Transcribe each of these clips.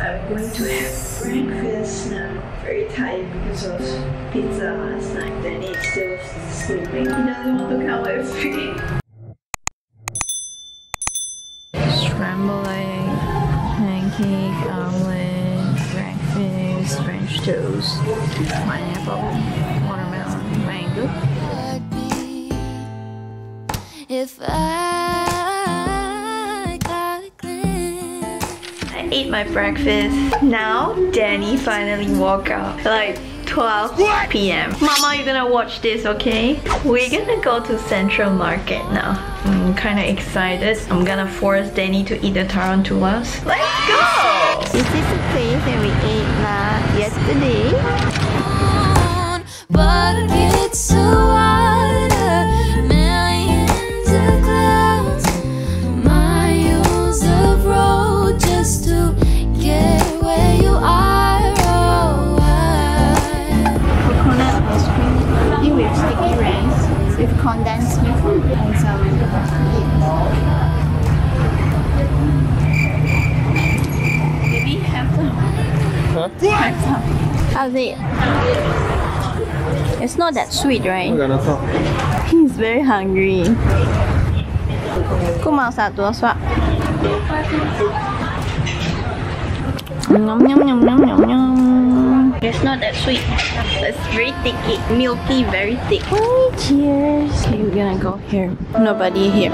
I'm going to have breakfast now. Very tired because of pizza last night. Then he's still sleeping. He doesn't want to come with me. Scrambling, pancake, omelette, breakfast, French toast, pineapple, watermelon, mango. If I ate my breakfast. Now Danny finally woke up, like 12 p.m. Mama, you're gonna watch this, okay? We're gonna go to Central Market now. I'm kinda excited. I'm gonna force Danny to eat the tarantulas. Let's go! This is the place that we ate yesterday. But it's so condensed milk and some meat. Maybe have some. Huh? Have some. How's it? It's not that sweet, right? We're gonna talk. He's very hungry. Come on, Sato, swap. Nom nom nom nom nom nom. It's not that sweet. It's very thicky, milky, very thick. Oh, cheers! Okay, we're gonna go here. Nobody here.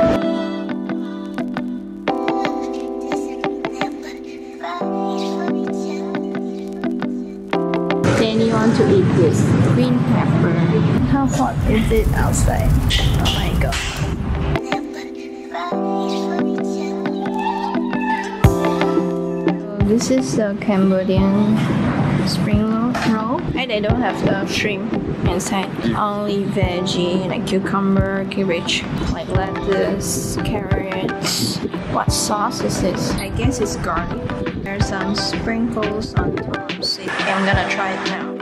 Danny wants to eat this green pepper. How hot is it outside? Oh my god. This is the Cambodian spring roll. And they don't have the shrimp inside. Only veggie like cucumber, cabbage, like lettuce, carrots. What sauce is this? I guess it's garlic. There's some sprinkles on top. Okay, I'm gonna try it now.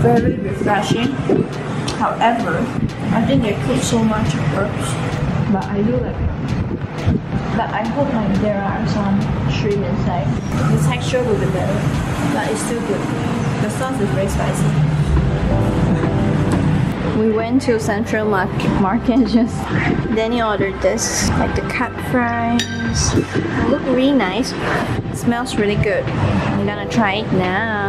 Very refreshing. However, I think they put so much herbs, but I do like it. But I hope like there are some shrimp inside. The texture will be better, but it's still good. The sauce is very spicy. We went to Central Market just. Danny ordered this, like the cut fries. It looks really nice. It smells really good. I'm gonna try it now.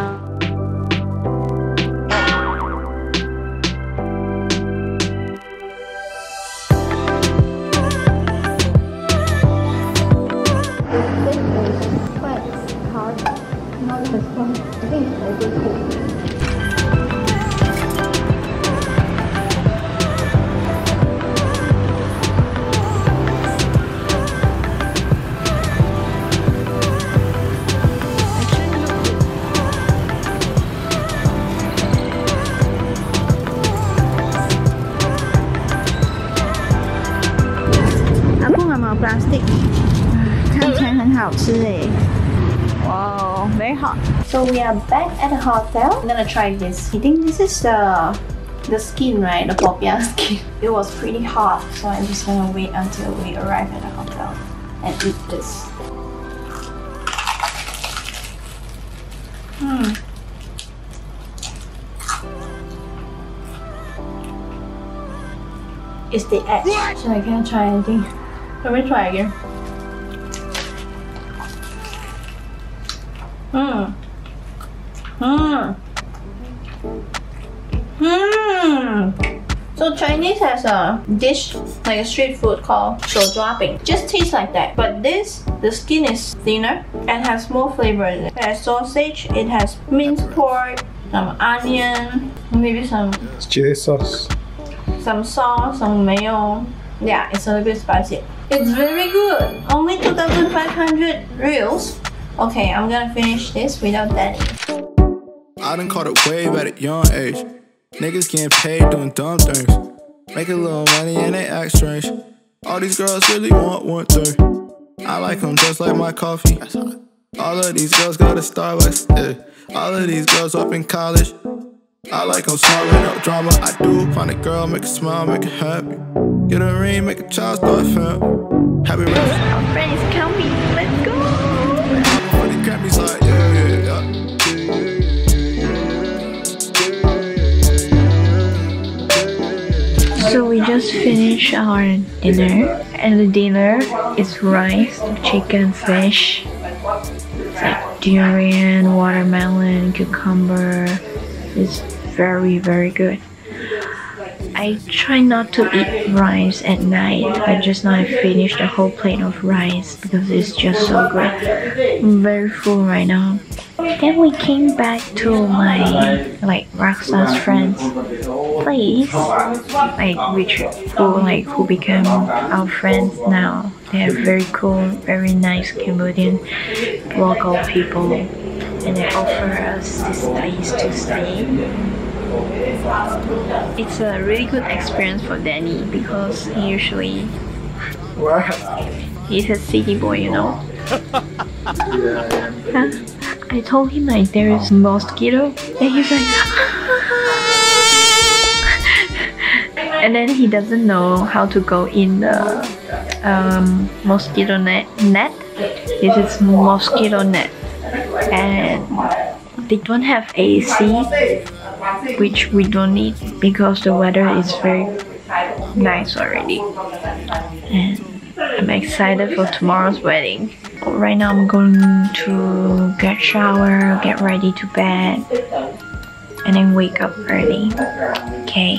Plastic. Wow, very hot. So we are back at the hotel. I'm gonna try this. I think this is the skin, right? The popia skin. It was pretty hot, so I'm just gonna wait until we arrive at the hotel and eat this. It's the edge, so I can't try anything. Let me try again. So Chinese has a dish, like a street food called shoujua bing. Just tastes like that. But this, the skin is thinner and has more flavor in it. It has sausage, it has minced pork, some onion, maybe some chili sauce, some sauce, some mayo. Yeah, it's a little bit spicy. It's very good. Only 2,500 reals. Okay, I'm gonna finish this without Danny. I done caught it way at a young age. Niggas getting paid doing dumb things. Make a little money and they act strange. All these girls really want one thing. I like them just like my coffee. All of these girls go to Starbucks. All of these girls up in college. I like them smiling, no drama, I do. Find a girl, make her smile, make her happy. Get a ring, make a child start fam. Happy rap. Our friends count me, let's go. For the Grammys, like, yeah, yeah, yeah. So we just finished our dinner, and the dinner is rice, chicken, fish, like durian, watermelon, cucumber. It's very good. I try not to eat rice at night, but just now I finished a whole plate of rice because it's just so good. I'm very full right now. Then we came back to my Raksa's friend's place, who became our friends now. They are very cool, very nice Cambodian local people, and they offer us this place to stay. It's a really good experience for Danny because he usually he's a city boy, you know. I told him like there is mosquito, and he's like and then he doesn't know how to go in the mosquito net. This is mosquito net, and they don't have AC, which we don't need because the weather is very nice already. And I'm excited for tomorrow's wedding. Right now I'm going to get shower, get ready to bed, and then wake up early. Okay,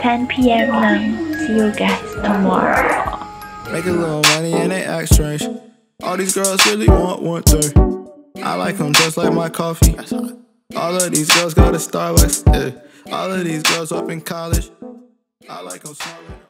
10 PM now. See you guys tomorrow. Make a little money and they act strange. All these girls really want one thing. I like them just like my coffee. All of these girls go to Starbucks, yeah. All of these girls up in college. I like them smiling.